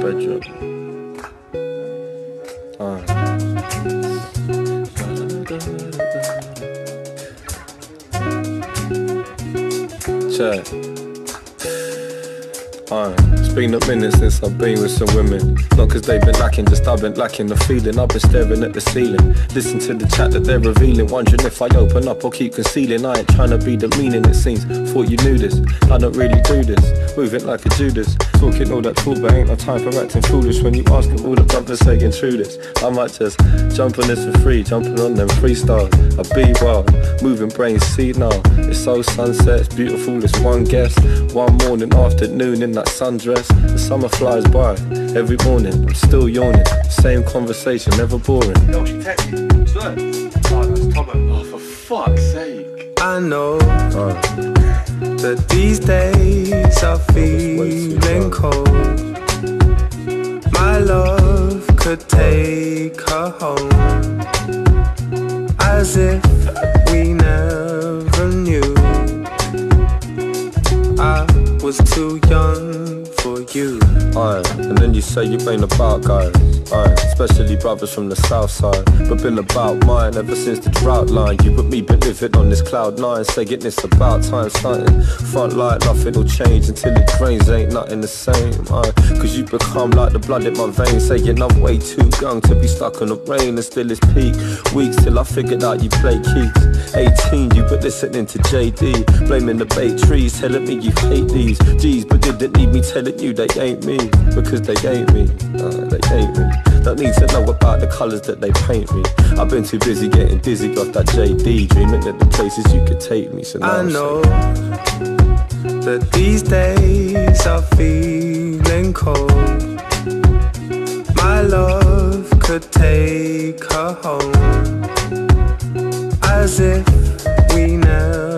bedroom. Check. It's been a minute since I've been with some women. Not cause they've been lacking, just I've been lacking the feeling. I've been staring at the ceiling, listen to the chat that they're revealing. Wondering if I open up or keep concealing. I ain't trying to be demeaning, it seems. Thought you knew this, I don't really do this. Moving like a Judas, talking all that talk, but ain't no time for acting foolish. When you asking all the brothers saying true this, I might just jump on this for free. Jumping on them freestyles, I be wild. Moving brains, see now, it's so sunset, it's beautiful, it's one guess. One morning, afternoon in that sundress. The summer flies by, every morning I'm still yawning. Same conversation, never boring. No, she texted me, swear. Oh, that's Tomo. Oh, for fuck's sake. I know that these days are feeling cold. My love could take her home, as if we never knew. I was too young for you. Aye, and then you say you ain't about guys. Aye, especially brothers from the south side. But been about mine ever since the drought line. You and me been living on this cloud nine, saying it's about time starting. Front light, nothing will change until it drains. Ain't nothing the same. Aye, cause you become like the blood in my veins, saying I'm way too young to be stuck in the rain. And still it's peak weeks till I figured out you play keys. 18, you but listening to JD, blaming the bait trees, telling me you hate these G's, but didn't need me telling you they ain't me, because they ain't me, they ain't me. Don't need to know about the colours that they paint me. I've been too busy getting dizzy off that JD, dreaming that the places you could take me. So now I know that these days are feeling cold. My love could take her home, as if we never